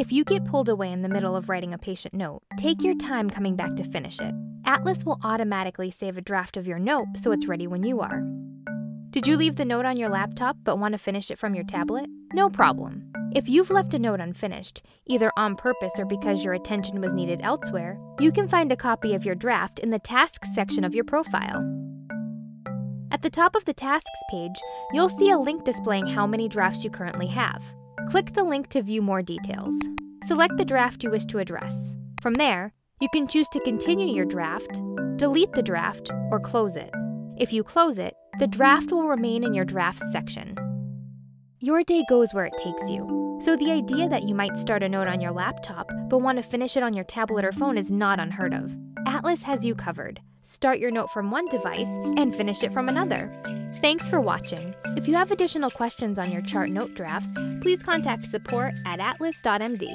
If you get pulled away in the middle of writing a patient note, take your time coming back to finish it. Atlas will automatically save a draft of your note so it's ready when you are. Did you leave the note on your laptop but want to finish it from your tablet? No problem. If you've left a note unfinished, either on purpose or because your attention was needed elsewhere, you can find a copy of your draft in the Tasks section of your profile. At the top of the Tasks page, you'll see a link displaying how many drafts you currently have. Click the link to view more details. Select the draft you wish to address. From there, you can choose to continue your draft, delete the draft, or close it. If you close it, the draft will remain in your Drafts section. Your day goes where it takes you, so the idea that you might start a note on your laptop but want to finish it on your tablet or phone is not unheard of. Atlas has you covered. Start your note from one device and finish it from another. Thanks for watching. If you have additional questions on your chart note drafts, please contact support@atlas.md.